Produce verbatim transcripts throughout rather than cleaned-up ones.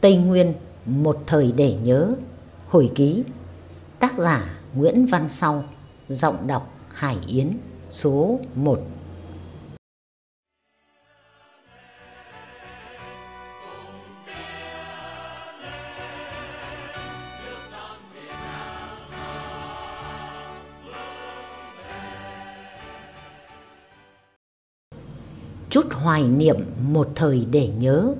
Tây Nguyên một thời để nhớ. Hồi ký, tác giả Nguyễn Văn Sau, giọng đọc Hải Yến, số một. Chút hoài niệm một thời để nhớ,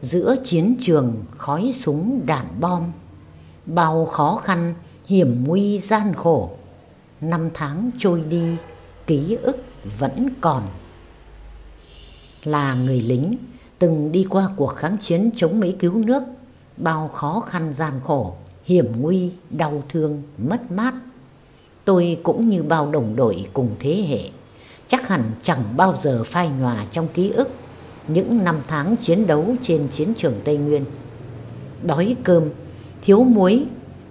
giữa chiến trường khói súng đạn bom, bao khó khăn hiểm nguy gian khổ, năm tháng trôi đi ký ức vẫn còn. Là người lính từng đi qua cuộc kháng chiến chống Mỹ cứu nước, bao khó khăn gian khổ, hiểm nguy, đau thương, mất mát, tôi cũng như bao đồng đội cùng thế hệ chắc hẳn chẳng bao giờ phai nhòa trong ký ức những năm tháng chiến đấu trên chiến trường Tây Nguyên. Đói cơm, thiếu muối,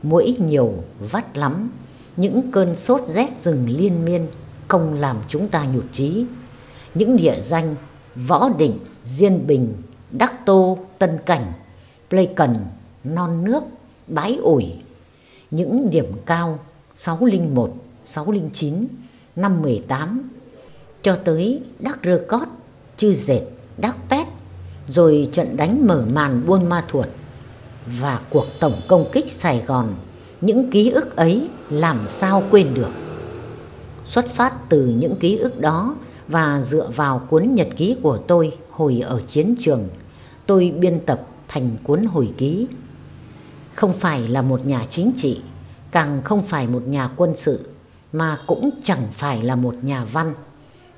muỗi nhiều vắt lắm, những cơn sốt rét rừng liên miên không làm chúng ta nhụt chí. Những địa danh Võ Định, Diên Bình, Đắc Tô, Tân Cảnh, Plei Cần, Non Nước, Bãi Ủi, những điểm cao sáu không một, sáu không chín, năm mười tám, cho tới Đắc Rơ Cót, Chư Dệt, Đắc Pét, rồi trận đánh mở màn Buôn Ma Thuột và cuộc tổng công kích Sài Gòn, những ký ức ấy làm sao quên được. Xuất phát từ những ký ức đó và dựa vào cuốn nhật ký của tôi hồi ở chiến trường, tôi biên tập thành cuốn hồi ký. Không phải là một nhà chính trị, càng không phải một nhà quân sự, mà cũng chẳng phải là một nhà văn.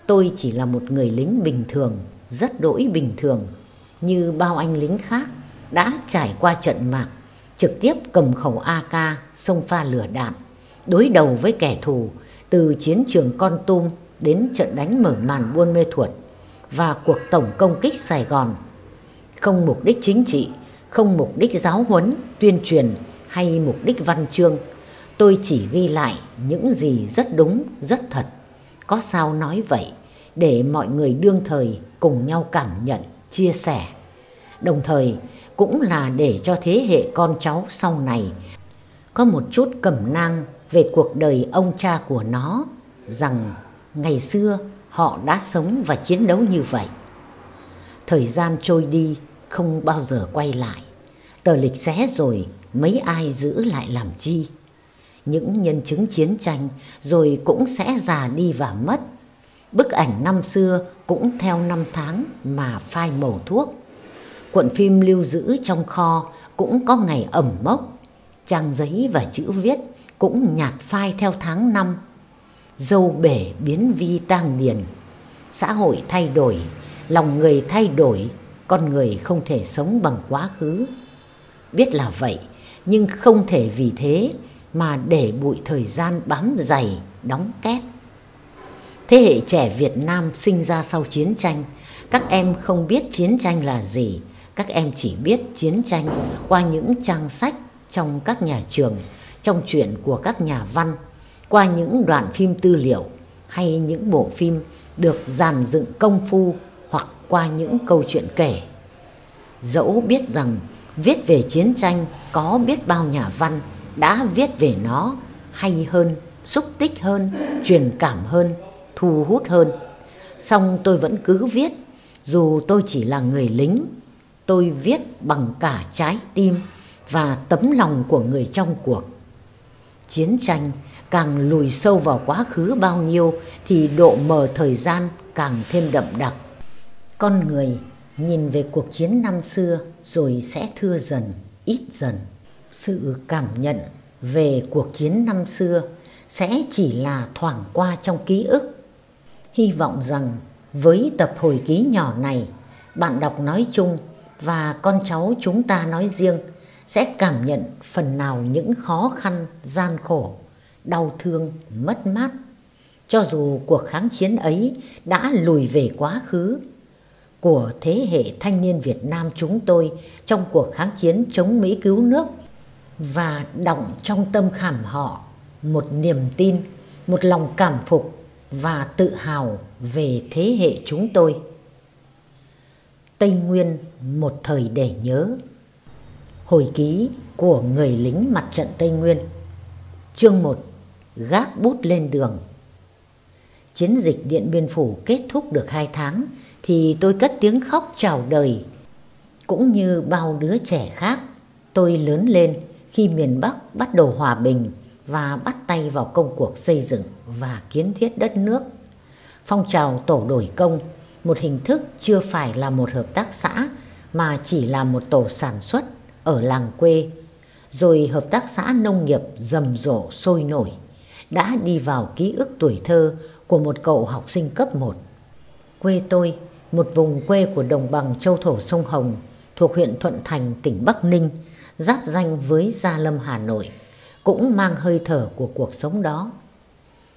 Tôi chỉ là một người lính bình thường, rất đỗi bình thường, như bao anh lính khác đã trải qua trận mạc, trực tiếp cầm khẩu a ca xông pha lửa đạn, đối đầu với kẻ thù từ chiến trường Kon Tum đến trận đánh mở màn Buôn Ma Thuột và cuộc tổng công kích Sài Gòn. Không mục đích chính trị, không mục đích giáo huấn, tuyên truyền hay mục đích văn chương, tôi chỉ ghi lại những gì rất đúng, rất thật. Có sao nói vậy, để mọi người đương thời cùng nhau cảm nhận, chia sẻ. Đồng thời cũng là để cho thế hệ con cháu sau này có một chút cẩm nang về cuộc đời ông cha của nó, rằng ngày xưa họ đã sống và chiến đấu như vậy. Thời gian trôi đi không bao giờ quay lại, tờ lịch xé rồi mấy ai giữ lại làm chi. Những nhân chứng chiến tranh rồi cũng sẽ già đi và mất. Bức ảnh năm xưa cũng theo năm tháng mà phai màu thuốc. Cuộn phim lưu giữ trong kho cũng có ngày ẩm mốc. Trang giấy và chữ viết cũng nhạt phai theo tháng năm. Dâu bể biến vi tang điền. Xã hội thay đổi, lòng người thay đổi, con người không thể sống bằng quá khứ. Biết là vậy, nhưng không thể vì thế mà để bụi thời gian bám dày, đóng két. Thế hệ trẻ Việt Nam sinh ra sau chiến tranh, các em không biết chiến tranh là gì, các em chỉ biết chiến tranh qua những trang sách trong các nhà trường, trong truyện của các nhà văn, qua những đoạn phim tư liệu hay những bộ phim được dàn dựng công phu, hoặc qua những câu chuyện kể. Dẫu biết rằng viết về chiến tranh có biết bao nhà văn đã viết về nó hay hơn, xúc tích hơn, truyền cảm hơn, thu hút hơn, song tôi vẫn cứ viết, dù tôi chỉ là người lính. Tôi viết bằng cả trái tim và tấm lòng của người trong cuộc. Chiến tranh càng lùi sâu vào quá khứ bao nhiêu thì độ mờ thời gian càng thêm đậm đặc. Con người nhìn về cuộc chiến năm xưa rồi sẽ thưa dần, ít dần. Sự cảm nhận về cuộc chiến năm xưa sẽ chỉ là thoảng qua trong ký ức. Hy vọng rằng với tập hồi ký nhỏ này, bạn đọc nói chung và con cháu chúng ta nói riêng sẽ cảm nhận phần nào những khó khăn, gian khổ, đau thương, mất mát, cho dù cuộc kháng chiến ấy đã lùi về quá khứ, của thế hệ thanh niên Việt Nam chúng tôi trong cuộc kháng chiến chống Mỹ cứu nước, và đọng trong tâm khảm họ một niềm tin, một lòng cảm phục và tự hào về thế hệ chúng tôi. Tây Nguyên một thời để nhớ. Hồi ký của người lính mặt trận Tây Nguyên. Chương một. Gác bút lên đường. Chiến dịch Điện Biên Phủ kết thúc được hai tháng thì tôi cất tiếng khóc chào đời. Cũng như bao đứa trẻ khác, tôi lớn lên khi miền Bắc bắt đầu hòa bình và bắt tay vào công cuộc xây dựng và kiến thiết đất nước. Phong trào tổ đổi công, một hình thức chưa phải là một hợp tác xã mà chỉ là một tổ sản xuất ở làng quê, rồi hợp tác xã nông nghiệp rầm rộ sôi nổi, đã đi vào ký ức tuổi thơ của một cậu học sinh cấp một. Quê tôi, một vùng quê của đồng bằng châu thổ sông Hồng thuộc huyện Thuận Thành, tỉnh Bắc Ninh, giáp ranh với Gia Lâm, Hà Nội, cũng mang hơi thở của cuộc sống đó.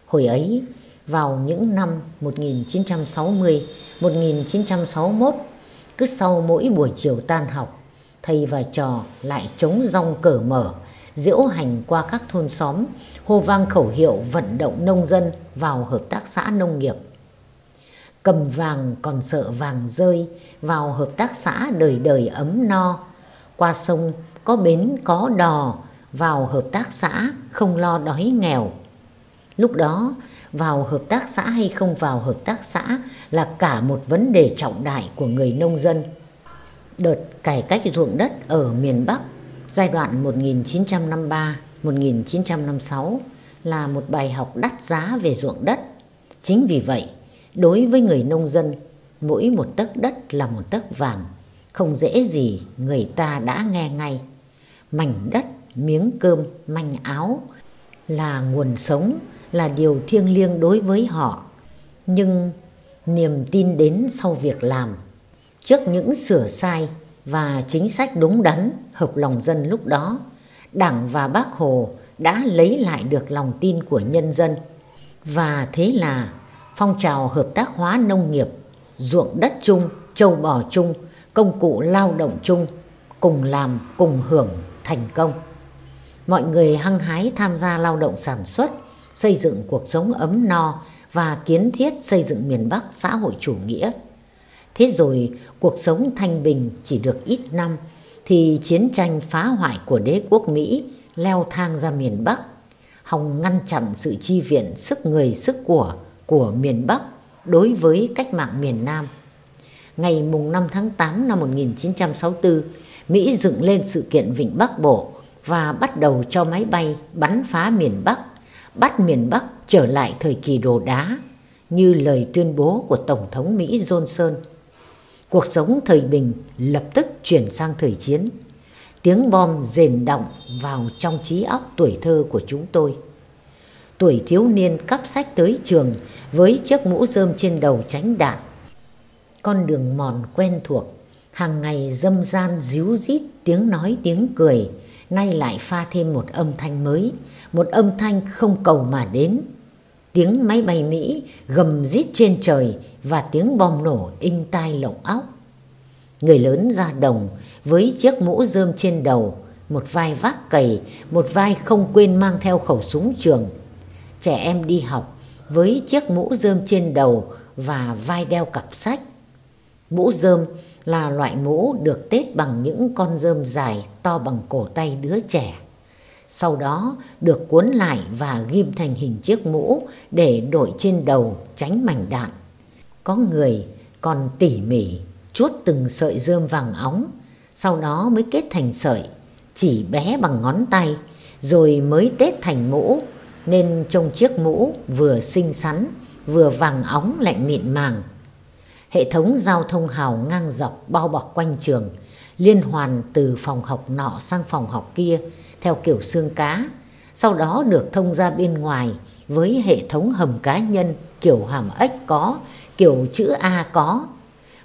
Hồi ấy, vào những năm một nghìn chín trăm sáu mươi, một nghìn chín trăm sáu mươi mốt, cứ sau mỗi buổi chiều tan học, thầy và trò lại chống rong cởi mở, diễu hành qua các thôn xóm, hô vang khẩu hiệu vận động nông dân vào hợp tác xã nông nghiệp. Cầm vàng còn sợ vàng rơi, vào hợp tác xã đời đời ấm no. Qua sông có bến có đò, vào hợp tác xã không lo đói nghèo. Lúc đó, vào hợp tác xã hay không vào hợp tác xã là cả một vấn đề trọng đại của người nông dân. Đợt cải cách ruộng đất ở miền Bắc giai đoạn một nghìn chín trăm năm mươi ba đến một nghìn chín trăm năm mươi sáu là một bài học đắt giá về ruộng đất. Chính vì vậy, đối với người nông dân, mỗi một tấc đất là một tấc vàng, không dễ gì người ta đã nghe ngay. Mảnh đất, miếng cơm, manh áo là nguồn sống, là điều thiêng liêng đối với họ. Nhưng niềm tin đến sau việc làm, trước những sửa sai và chính sách đúng đắn, hợp lòng dân lúc đó, Đảng và Bác Hồ đã lấy lại được lòng tin của nhân dân. Và thế là phong trào hợp tác hóa nông nghiệp, ruộng đất chung, trâu bò chung, công cụ lao động chung, cùng làm, cùng hưởng thành công. Mọi người hăng hái tham gia lao động sản xuất, xây dựng cuộc sống ấm no và kiến thiết xây dựng miền Bắc xã hội chủ nghĩa. Thế rồi cuộc sống thanh bình chỉ được ít năm thì chiến tranh phá hoại của đế quốc Mỹ leo thang ra miền Bắc, hòng ngăn chặn sự chi viện sức người sức của của miền Bắc đối với cách mạng miền Nam. Ngày năm tháng tám năm một nghìn chín trăm sáu mươi tư, Mỹ dựng lên sự kiện Vịnh Bắc Bộ và bắt đầu cho máy bay bắn phá miền Bắc, bắt miền Bắc trở lại thời kỳ đồ đá, như lời tuyên bố của Tổng thống Mỹ Johnson. Cuộc sống thời bình lập tức chuyển sang thời chiến. Tiếng bom rền đọng vào trong trí óc tuổi thơ của chúng tôi. Tuổi thiếu niên cắp sách tới trường với chiếc mũ rơm trên đầu tránh đạn. Con đường mòn quen thuộc, hàng ngày dâm gian ríu rít tiếng nói tiếng cười, nay lại pha thêm một âm thanh mới, một âm thanh không cầu mà đến. Tiếng máy bay Mỹ gầm rít trên trời và tiếng bom nổ inh tai lộng óc. Người lớn ra đồng với chiếc mũ rơm trên đầu, một vai vác cày, một vai không quên mang theo khẩu súng trường. Trẻ em đi học với chiếc mũ rơm trên đầu và vai đeo cặp sách. Mũ rơm là loại mũ được tết bằng những con rơm dài to bằng cổ tay đứa trẻ, sau đó được cuốn lại và ghim thành hình chiếc mũ để đội trên đầu tránh mảnh đạn. Có người còn tỉ mỉ chuốt từng sợi rơm vàng óng, sau đó mới kết thành sợi, chỉ bé bằng ngón tay, rồi mới tết thành mũ, nên trông chiếc mũ vừa xinh xắn, vừa vàng óng lại mịn màng. Hệ thống giao thông hào ngang dọc bao bọc quanh trường, liên hoàn từ phòng học nọ sang phòng học kia, theo kiểu xương cá, sau đó được thông ra bên ngoài với hệ thống hầm cá nhân kiểu hàm ếch có, kiểu chữ A có.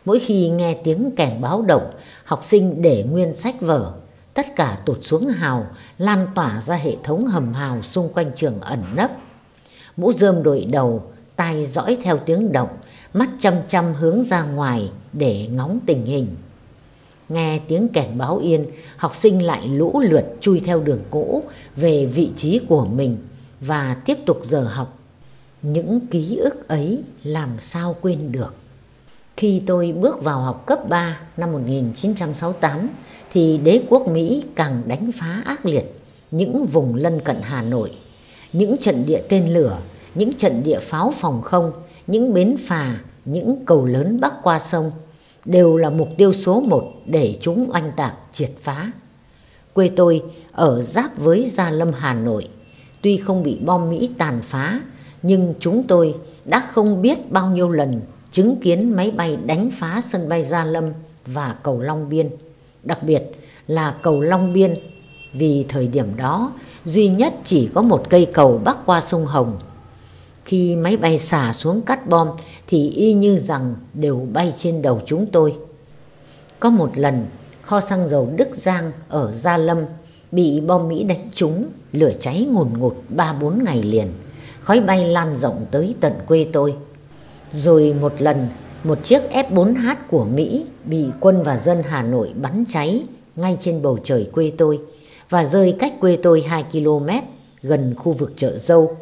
Mỗi khi nghe tiếng kèn báo động, học sinh để nguyên sách vở, tất cả tụt xuống hào, lan tỏa ra hệ thống hầm hào xung quanh trường ẩn nấp. Mũ rơm đội đầu, tai dõi theo tiếng động, mắt chăm chăm hướng ra ngoài để ngóng tình hình. Nghe tiếng kèn báo yên, học sinh lại lũ lượt chui theo đường cũ về vị trí của mình và tiếp tục giờ học. Những ký ức ấy làm sao quên được. Khi tôi bước vào học cấp ba năm một nghìn chín trăm sáu mươi tám thì đế quốc Mỹ càng đánh phá ác liệt những vùng lân cận Hà Nội, những trận địa tên lửa, những trận địa pháo phòng không, những bến phà, những cầu lớn bắc qua sông đều là mục tiêu số một để chúng oanh tạc triệt phá. Quê tôi ở giáp với Gia Lâm, Hà Nội, tuy không bị bom Mỹ tàn phá, nhưng chúng tôi đã không biết bao nhiêu lần chứng kiến máy bay đánh phá sân bay Gia Lâm và cầu Long Biên, đặc biệt là cầu Long Biên, vì thời điểm đó duy nhất chỉ có một cây cầu bắc qua sông Hồng. Khi máy bay xả xuống cắt bom thì y như rằng đều bay trên đầu chúng tôi. Có một lần, kho xăng dầu Đức Giang ở Gia Lâm bị bom Mỹ đánh trúng, lửa cháy ngùn ngụt ba bốn ngày liền, khói bay lan rộng tới tận quê tôi. Rồi một lần, một chiếc F bốn H của Mỹ bị quân và dân Hà Nội bắn cháy ngay trên bầu trời quê tôi và rơi cách quê tôi hai ki lô mét gần khu vực chợ Dâu.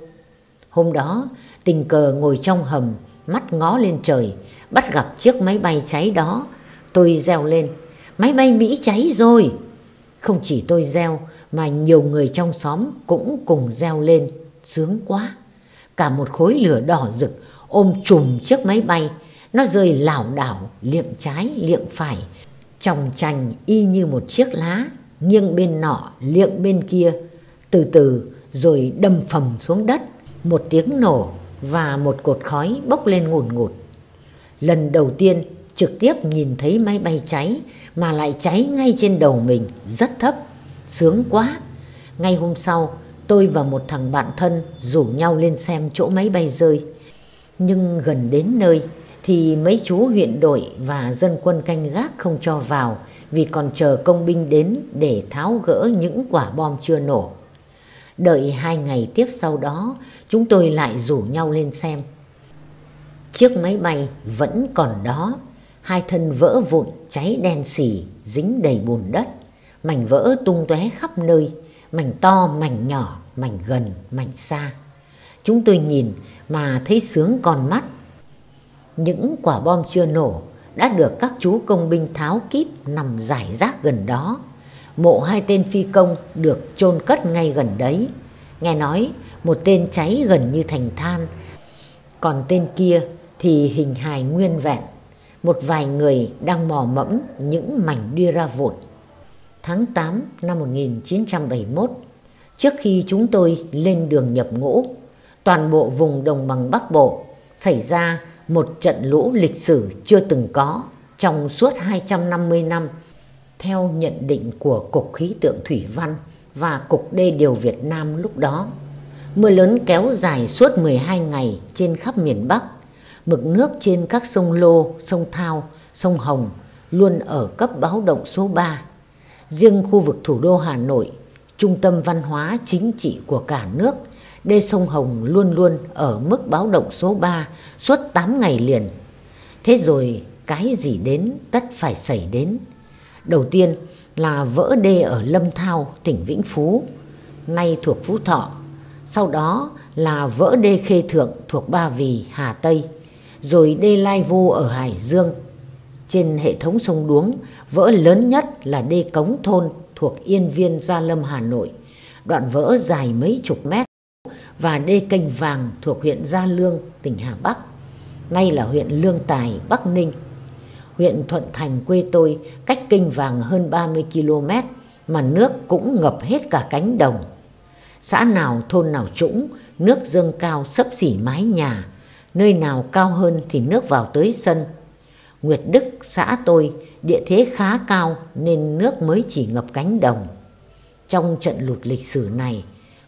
Hôm đó, tình cờ ngồi trong hầm, mắt ngó lên trời, bắt gặp chiếc máy bay cháy đó. Tôi reo lên, máy bay Mỹ cháy rồi. Không chỉ tôi reo mà nhiều người trong xóm cũng cùng reo lên, sướng quá. Cả một khối lửa đỏ rực ôm trùm chiếc máy bay, nó rơi lảo đảo, liệng trái, liệng phải, chòng chành y như một chiếc lá, nghiêng bên nọ, liệng bên kia, từ từ rồi đâm phầm xuống đất. Một tiếng nổ và một cột khói bốc lên ngùn ngụt. Lần đầu tiên trực tiếp nhìn thấy máy bay cháy mà lại cháy ngay trên đầu mình, rất thấp, sướng quá. Ngay hôm sau, tôi và một thằng bạn thân rủ nhau lên xem chỗ máy bay rơi. Nhưng gần đến nơi thì mấy chú huyện đội và dân quân canh gác không cho vào vì còn chờ công binh đến để tháo gỡ những quả bom chưa nổ. Đợi hai ngày tiếp sau đó, chúng tôi lại rủ nhau lên xem. Chiếc máy bay vẫn còn đó, hai thân vỡ vụn, cháy đen xì, dính đầy bùn đất, mảnh vỡ tung tóe khắp nơi, mảnh to, mảnh nhỏ, mảnh gần, mảnh xa. Chúng tôi nhìn mà thấy sướng còn mắt. Những quả bom chưa nổ đã được các chú công binh tháo kíp nằm rải rác gần đó. Mộ hai tên phi công được chôn cất ngay gần đấy. Nghe nói một tên cháy gần như thành than, còn tên kia thì hình hài nguyên vẹn. Một vài người đang mò mẫm những mảnh đưa ra vụn. Tháng tám năm một nghìn chín trăm bảy mươi mốt, trước khi chúng tôi lên đường nhập ngũ, toàn bộ vùng đồng bằng Bắc Bộ xảy ra một trận lũ lịch sử chưa từng có trong suốt hai trăm năm mươi năm. Theo nhận định của Cục Khí tượng Thủy văn và Cục Đê điều Việt Nam lúc đó, mưa lớn kéo dài suốt mười hai ngày trên khắp miền Bắc. Mực nước trên các sông Lô, sông Thao, sông Hồng luôn ở cấp báo động số ba. Riêng khu vực thủ đô Hà Nội, trung tâm văn hóa chính trị của cả nước, đê sông Hồng luôn luôn ở mức báo động số ba suốt tám ngày liền. Thế rồi cái gì đến tất phải xảy đến. Đầu tiên là vỡ đê ở Lâm Thao, tỉnh Vĩnh Phú, nay thuộc Phú Thọ. Sau đó là vỡ đê Khê Thượng thuộc Ba Vì, Hà Tây, rồi đê Lai Vô ở Hải Dương. Trên hệ thống sông Đuống, vỡ lớn nhất là đê Cống Thôn thuộc Yên Viên, Gia Lâm, Hà Nội. Đoạn vỡ dài mấy chục mét. Và đê Kênh Vàng thuộc huyện Gia Lương, tỉnh Hà Bắc, nay là huyện Lương Tài, Bắc Ninh. Huyện Thuận Thành quê tôi cách Kênh Vàng hơn ba mươi ki lô mét mà nước cũng ngập hết cả cánh đồng. Xã nào thôn nào trũng, nước dâng cao xấp xỉ mái nhà, nơi nào cao hơn thì nước vào tới sân. Nguyệt Đức, xã tôi, địa thế khá cao nên nước mới chỉ ngập cánh đồng. Trong trận lụt lịch sử này,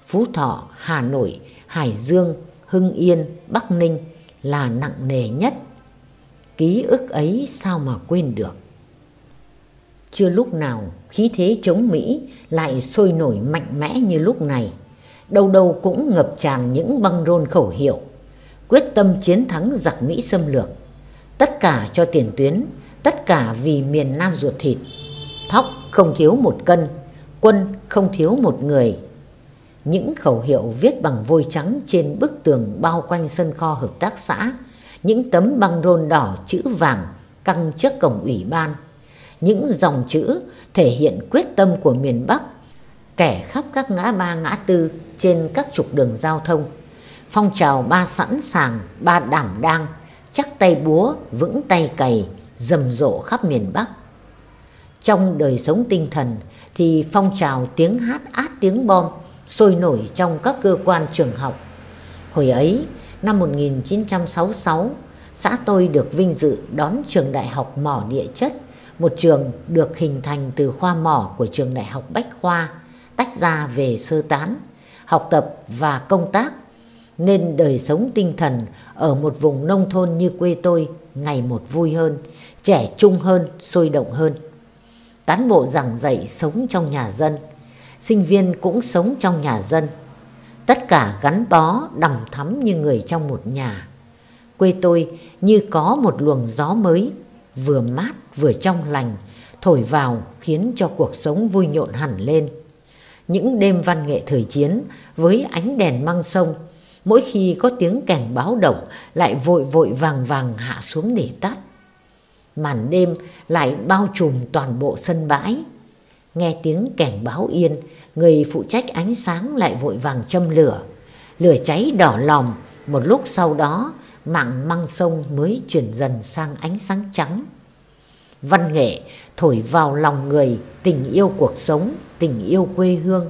Phú Thọ, Hà Nội, Hải Dương, Hưng Yên, Bắc Ninh là nặng nề nhất. Ký ức ấy sao mà quên được. Chưa lúc nào khí thế chống Mỹ lại sôi nổi mạnh mẽ như lúc này. Đâu đâu cũng ngập tràn những băng rôn khẩu hiệu quyết tâm chiến thắng giặc Mỹ xâm lược. Tất cả cho tiền tuyến, tất cả vì miền Nam ruột thịt. Thóc không thiếu một cân, quân không thiếu một người. Những khẩu hiệu viết bằng vôi trắng trên bức tường bao quanh sân kho hợp tác xã, những tấm băng rôn đỏ chữ vàng căng trước cổng ủy ban, những dòng chữ thể hiện quyết tâm của miền Bắc kẻ khắp các ngã ba ngã tư trên các trục đường giao thông. Phong trào ba sẵn sàng, ba đảm đang, chắc tay búa, vững tay cày, rầm rộ khắp miền Bắc. Trong đời sống tinh thần thì phong trào tiếng hát át tiếng bom sôi nổi trong các cơ quan trường học. Hồi ấy, năm một nghìn chín trăm sáu mươi sáu, xã tôi được vinh dự đón trường Đại học Mỏ Địa Chất, một trường được hình thành từ khoa mỏ của trường Đại học Bách Khoa, tách ra về sơ tán, học tập và công tác, nên đời sống tinh thần ở một vùng nông thôn như quê tôi ngày một vui hơn, trẻ trung hơn, sôi động hơn. Cán bộ giảng dạy sống trong nhà dân, sinh viên cũng sống trong nhà dân. Tất cả gắn bó, đằm thắm như người trong một nhà. Quê tôi như có một luồng gió mới, vừa mát vừa trong lành, thổi vào khiến cho cuộc sống vui nhộn hẳn lên. Những đêm văn nghệ thời chiến với ánh đèn măng sông, mỗi khi có tiếng kèn báo động lại vội vội vàng vàng hạ xuống để tắt. Màn đêm lại bao trùm toàn bộ sân bãi. Nghe tiếng kèn báo yên, người phụ trách ánh sáng lại vội vàng châm lửa. Lửa cháy đỏ lòm, một lúc sau đó mảng măng sông mới chuyển dần sang ánh sáng trắng. Văn nghệ thổi vào lòng người tình yêu cuộc sống, tình yêu quê hương.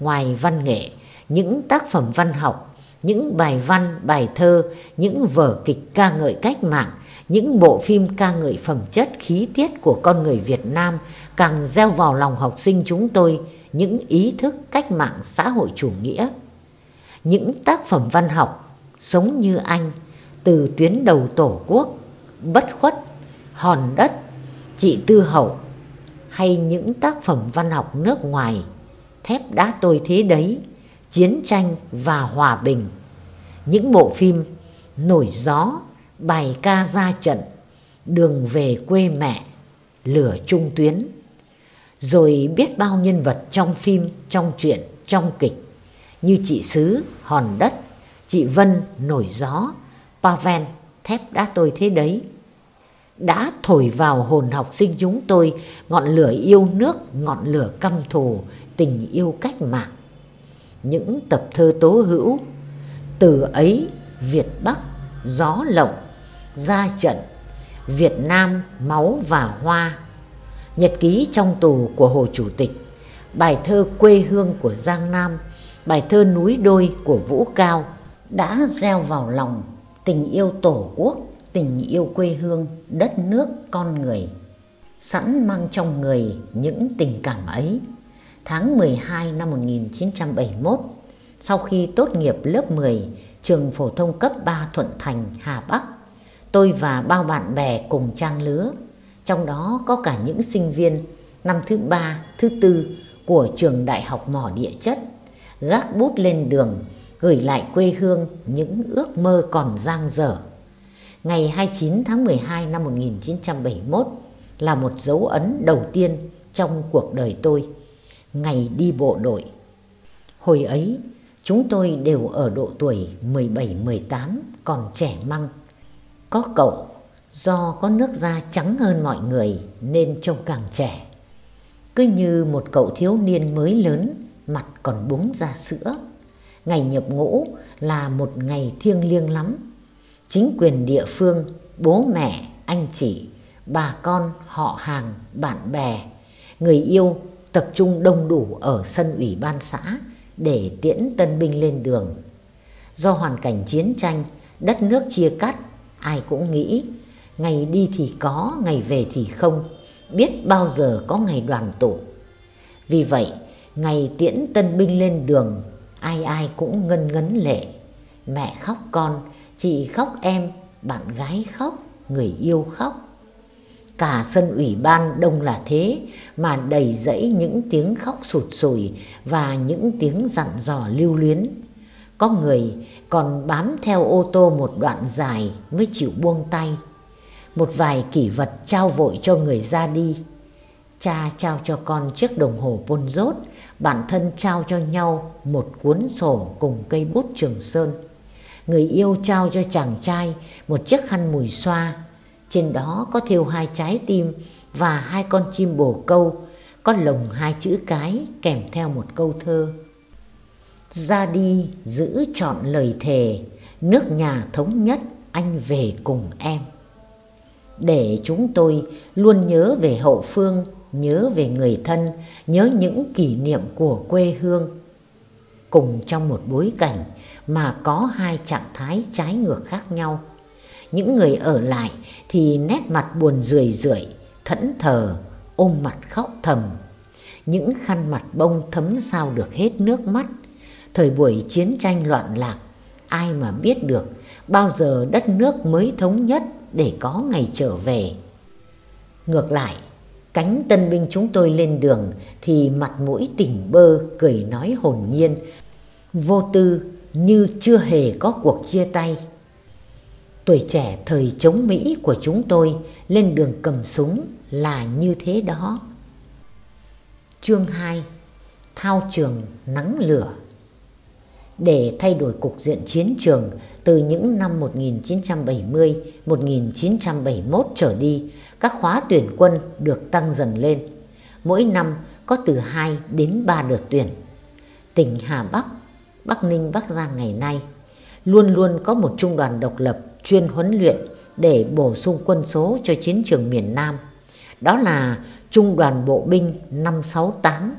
Ngoài văn nghệ, những tác phẩm văn học, những bài văn, bài thơ, những vở kịch ca ngợi cách mạng, những bộ phim ca ngợi phẩm chất khí tiết của con người Việt Nam càng gieo vào lòng học sinh chúng tôi những ý thức cách mạng xã hội chủ nghĩa. Những tác phẩm văn học Sống Như Anh, Từ Tuyến Đầu Tổ Quốc, Bất Khuất, Hòn Đất, Chị Tư Hậu, hay những tác phẩm văn học nước ngoài Thép Đá Tôi Thế Đấy, Chiến Tranh và Hòa Bình, những bộ phim Nổi Gió, Bài Ca Ra Trận, Đường Về Quê Mẹ, Lửa Trung Tuyến, rồi biết bao nhân vật trong phim, trong truyện, trong kịch như chị Sứ Hòn Đất, chị Vân Nổi Gió, Pavel Thép Đá Tôi Thế Đấy, đã thổi vào hồn học sinh chúng tôi ngọn lửa yêu nước, ngọn lửa căm thù, tình yêu cách mạng. Những tập thơ tố hữu Từ Ấy, Việt Bắc, Gió Lộng, Ra Trận, Việt Nam Máu và Hoa, Nhật Ký Trong Tù của Hồ Chủ tịch, bài thơ Quê Hương của Giang Nam, bài thơ Núi Đôi của Vũ Cao đã gieo vào lòng tình yêu tổ quốc, tình yêu quê hương, đất nước, con người. Sẵn mang trong người những tình cảm ấy, tháng mười hai năm một nghìn chín trăm bảy mươi mốt, sau khi tốt nghiệp lớp mười trường phổ thông cấp ba Thuận Thành, Hà Bắc, tôi và bao bạn bè cùng trang lứa, trong đó có cả những sinh viên năm thứ ba, thứ tư của trường Đại học Mỏ Địa Chất, gác bút lên đường gửi lại quê hương những ước mơ còn dang dở. Ngày hai mươi chín tháng mười hai năm một nghìn chín trăm bảy mươi mốt là một dấu ấn đầu tiên trong cuộc đời tôi, ngày đi bộ đội. Hồi ấy, chúng tôi đều ở độ tuổi mười bảy mười tám, còn trẻ măng. Có cậu, do có nước da trắng hơn mọi người nên trông càng trẻ. Cứ như một cậu thiếu niên mới lớn, mặt còn búng ra sữa. Ngày nhập ngũ là một ngày thiêng liêng lắm. Chính quyền địa phương, bố mẹ, anh chị, bà con, họ hàng, bạn bè, người yêu tập trung đông đủ ở sân ủy ban xã để tiễn tân binh lên đường. Do hoàn cảnh chiến tranh, đất nước chia cắt, ai cũng nghĩ ngày đi thì có, ngày về thì không, biết bao giờ có ngày đoàn tụ. Vì vậy, ngày tiễn tân binh lên đường, ai ai cũng ngân ngấn lệ. Mẹ khóc con, chị khóc em, bạn gái khóc, người yêu khóc. Cả sân ủy ban đông là thế mà đầy dẫy những tiếng khóc sụt sùi và những tiếng dặn dò lưu luyến. Có người còn bám theo ô tô một đoạn dài mới chịu buông tay. Một vài kỷ vật trao vội cho người ra đi. Cha trao cho con chiếc đồng hồ Pôn Rốt, bản thân trao cho nhau một cuốn sổ cùng cây bút Trường Sơn. Người yêu trao cho chàng trai một chiếc khăn mùi xoa, trên đó có thêu hai trái tim và hai con chim bồ câu có lồng hai chữ cái kèm theo một câu thơ: ra đi giữ trọn lời thề, nước nhà thống nhất anh về cùng em. Để chúng tôi luôn nhớ về hậu phương, nhớ về người thân, nhớ những kỷ niệm của quê hương. Cùng trong một bối cảnh mà có hai trạng thái trái ngược khác nhau. Những người ở lại thì nét mặt buồn rười rượi, thẫn thờ, ôm mặt khóc thầm. Những khăn mặt bông thấm sao được hết nước mắt. Thời buổi chiến tranh loạn lạc, ai mà biết được bao giờ đất nước mới thống nhất để có ngày trở về. Ngược lại, cánh tân binh chúng tôi lên đường thì mặt mũi tỉnh bơ, cười nói hồn nhiên, vô tư như chưa hề có cuộc chia tay. Tuổi trẻ thời chống Mỹ của chúng tôi lên đường cầm súng là như thế đó. Chương hai. Thao trường nắng lửa. Để thay đổi cục diện chiến trường, từ những năm một nghìn chín trăm bảy mươi đến một nghìn chín trăm bảy mươi mốt trở đi, các khóa tuyển quân được tăng dần lên. Mỗi năm có từ hai đến ba đợt tuyển. Tỉnh Hà Bắc, Bắc Ninh, Bắc Giang ngày nay luôn luôn có một trung đoàn độc lập chuyên huấn luyện để bổ sung quân số cho chiến trường miền Nam. Đó là Trung đoàn Bộ binh năm sáu tám.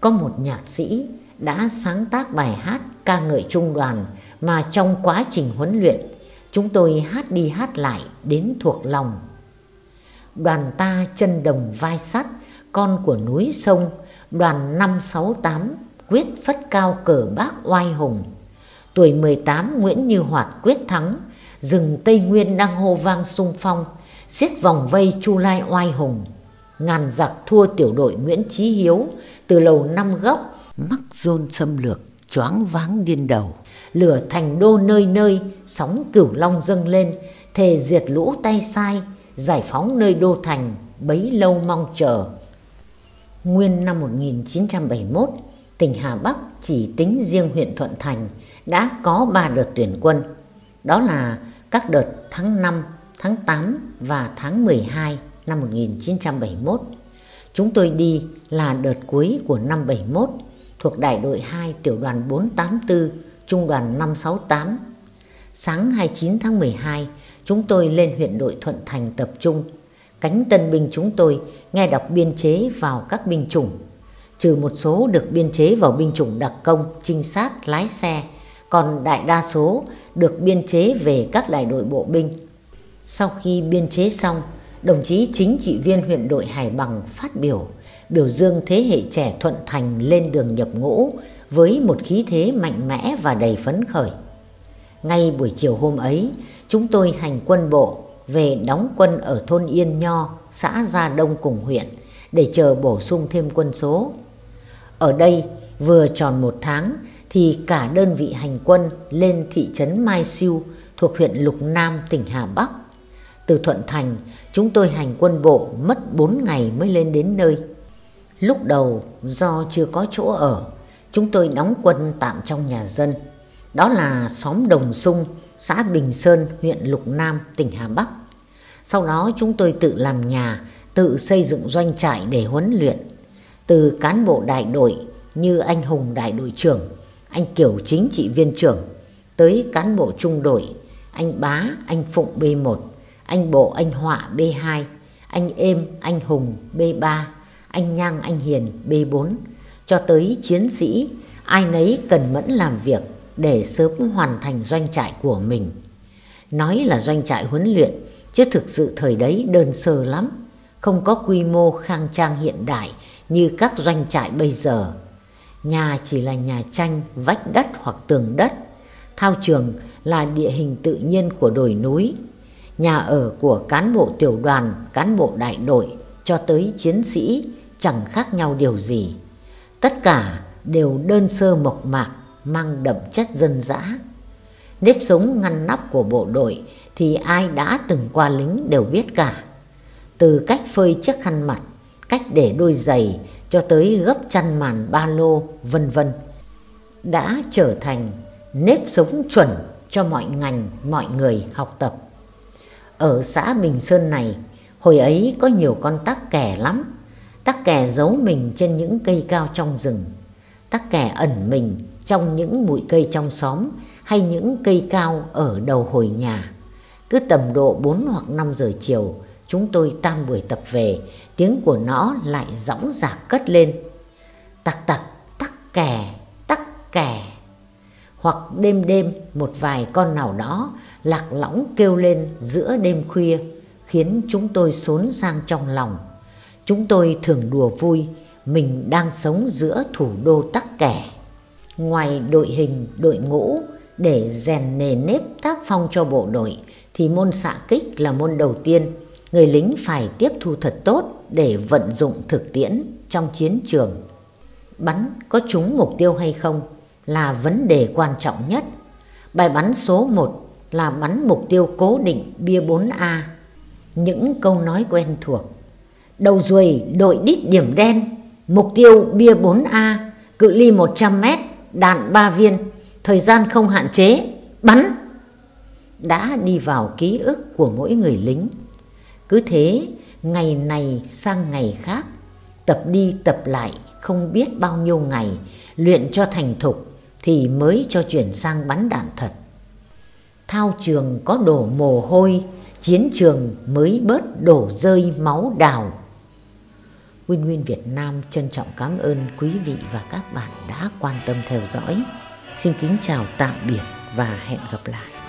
Có một nhạc sĩ đã sáng tác bài hát ca ngợi trung đoàn mà trong quá trình huấn luyện chúng tôi hát đi hát lại đến thuộc lòng. Đoàn ta chân đồng vai sắt, con của núi sông, đoàn năm sáu tám quyết phất cao cờ Bác oai hùng. Tuổi mười tám Nguyễn Như Hoạt quyết thắng, rừng Tây Nguyên đang hô vang sung phong, xiết vòng vây Chu Lai oai hùng. Ngàn giặc thua tiểu đội Nguyễn Chí Hiếu, từ lầu Năm Góc mắc dôn xâm lược, choáng váng điên đầu. Lửa thành đô nơi nơi, sóng Cửu Long dâng lên, thề diệt lũ tay sai, giải phóng nơi đô thành bấy lâu mong chờ. Nguyên năm một nghìn chín trăm bảy mươi mốt, tỉnh Hà Bắc chỉ tính riêng huyện Thuận Thành đã có ba đợt tuyển quân. Đó là các đợt tháng năm, tháng tám và tháng mười hai năm một nghìn chín trăm bảy mươi mốt. Chúng tôi đi là đợt cuối của năm bảy mươi mốt, thuộc đại đội hai tiểu đoàn bốn tám tư, trung đoàn năm sáu tám. Sáng hai mươi chín tháng mười hai, chúng tôi lên huyện đội Thuận Thành tập trung. Cánh tân binh chúng tôi nghe đọc biên chế vào các binh chủng. Trừ một số được biên chế vào binh chủng đặc công, trinh sát, lái xe, còn đại đa số được biên chế về các đại đội bộ binh. Sau khi biên chế xong, đồng chí chính trị viên huyện đội Hải Bằng phát biểu, biểu dương thế hệ trẻ Thuận Thành lên đường nhập ngũ với một khí thế mạnh mẽ và đầy phấn khởi. Ngay buổi chiều hôm ấy, chúng tôi hành quân bộ về đóng quân ở thôn Yên Nho, xã Gia Đông cùng huyện để chờ bổ sung thêm quân số. Ở đây vừa tròn một tháng thì cả đơn vị hành quân lên thị trấn Mai Siêu thuộc huyện Lục Nam, tỉnh Hà Bắc. Từ Thuận Thành, chúng tôi hành quân bộ mất bốn ngày mới lên đến nơi. Lúc đầu do chưa có chỗ ở, chúng tôi đóng quân tạm trong nhà dân. Đó là xóm Đồng Sung, xã Bình Sơn, huyện Lục Nam, tỉnh Hà Bắc. Sau đó chúng tôi tự làm nhà, tự xây dựng doanh trại để huấn luyện. Từ cán bộ đại đội như anh Hùng đại đội trưởng, anh Kiểu chính trị viên trưởng, tới cán bộ trung đội, anh Bá, anh Phụng B một, anh Bộ, anh Họa B hai, anh Êm, anh Hùng B ba, anh Nhang, anh Hiền B bốn, cho tới chiến sĩ, ai nấy cần mẫn làm việc để sớm hoàn thành doanh trại của mình. Nói là doanh trại huấn luyện, chứ thực sự thời đấy đơn sơ lắm, không có quy mô khang trang hiện đại như các doanh trại bây giờ. Nhà chỉ là nhà tranh, vách đất hoặc tường đất. Thao trường là địa hình tự nhiên của đồi núi. Nhà ở của cán bộ tiểu đoàn, cán bộ đại đội cho tới chiến sĩ chẳng khác nhau điều gì. Tất cả đều đơn sơ mộc mạc, mang đậm chất dân dã. Nếp sống ngăn nắp của bộ đội thì ai đã từng qua lính đều biết cả. Từ cách phơi chiếc khăn mặt, cách để đôi giày cho tới gấp chăn màn ba lô, vân vân, đã trở thành nếp sống chuẩn cho mọi ngành, mọi người học tập. Ở xã Bình Sơn này, Hồi ấy có nhiều con tắc kè lắm. Tắc kè giấu mình trên những cây cao trong rừng, tắc kè ẩn mình trong những bụi cây trong xóm hay những cây cao ở đầu hồi nhà. Cứ tầm độ bốn hoặc năm giờ chiều, chúng tôi tan buổi tập về, tiếng của nó lại dõng dạc cất lên. Tặc tặc, tắc kè, tắc kè. Hoặc đêm đêm một vài con nào đó lạc lõng kêu lên giữa đêm khuya, khiến chúng tôi xốn sang trong lòng. Chúng tôi thường đùa vui mình đang sống giữa thủ đô tắc kè. Ngoài đội hình, đội ngũ để rèn nề nếp tác phong cho bộ đội, thì môn xạ kích là môn đầu tiên người lính phải tiếp thu thật tốt để vận dụng thực tiễn trong chiến trường. Bắn có trúng mục tiêu hay không là vấn đề quan trọng nhất. Bài bắn số một là bắn mục tiêu cố định bia bốn A. Những câu nói quen thuộc: đầu ruồi đội đít điểm đen, mục tiêu bia bốn A, cự ly một trăm mét, đạn ba viên, thời gian không hạn chế, bắn, đã đi vào ký ức của mỗi người lính. Cứ thế, ngày này sang ngày khác, tập đi tập lại không biết bao nhiêu ngày, luyện cho thành thục thì mới cho chuyển sang bắn đạn thật. Thao trường có đổ mồ hôi, chiến trường mới bớt đổ rơi máu đào. Win Win Việt Nam trân trọng cảm ơn quý vị và các bạn đã quan tâm theo dõi. Xin kính chào tạm biệt và hẹn gặp lại.